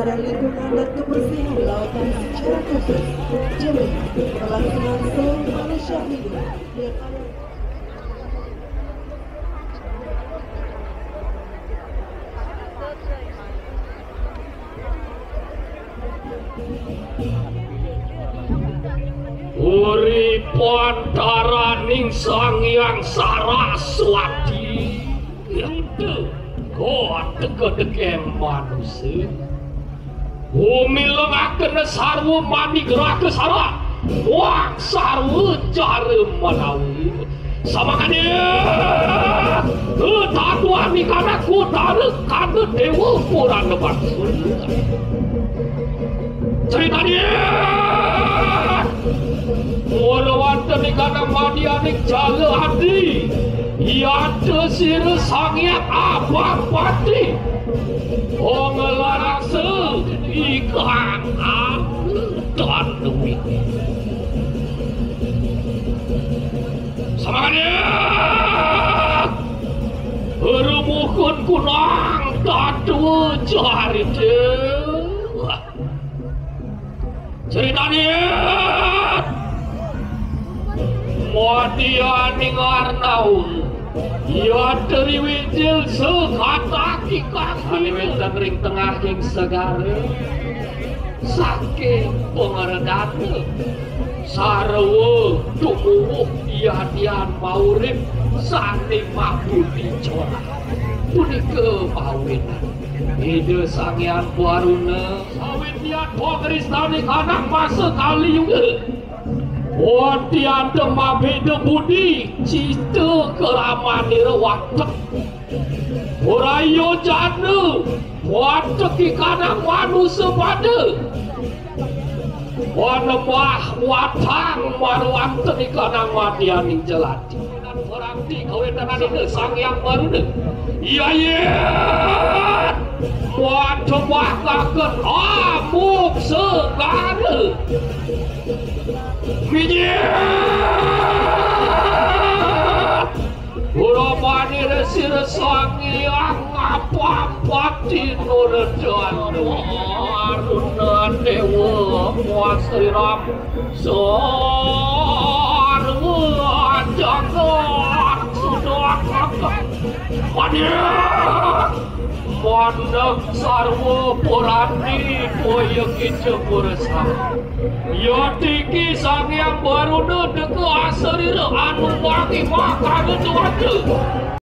Pelestarian lingkungan dan kebersihan lautan secara khusus, jeli berlangsungan seluruh manusia hidup. Uripon Taraningsang yang Saraswati, itu kau tegak-tegak manusia. Bumi lengakan sarwa mani gerak ke sarwa, wang sarwa cara melawi. Sama kan dia, tatua ni karena kudara karena dewa kurang lebat. Cerita dia, mulawan dari karena mani anik jala hati, ia desir sangat abang pati. Oh ngelarang seikang dan duit sama dia berumukun kunang tatu jari dewa ceritanya matian ngarnau ya dari wijil sekata kikang halimin dan ring tengah yang segara saking pengeredatu sarwa dumuh iadian maurib sani mabudi corak puni kepawinan ide sangian waruna sawit niat pokristani kanak masa kali juga wadian demabeda budi cita keramanira watak urayo jana watak ikanang manusia pada wanemah watang watak ikanang wadian yang jelati dan berarti kawetan ada sang yang baru deh iya iya watemah kaget amuk segala Minyak Urabani resi-resangi yang apa-apati Nuredan Aruna Dewa Muasriram Sarwa Jagat Sudah kakak Minyak Mandak sarwa purani boyeki jemurasa yotiki sangyang baruna deka asarira anu wangi maka gejuwate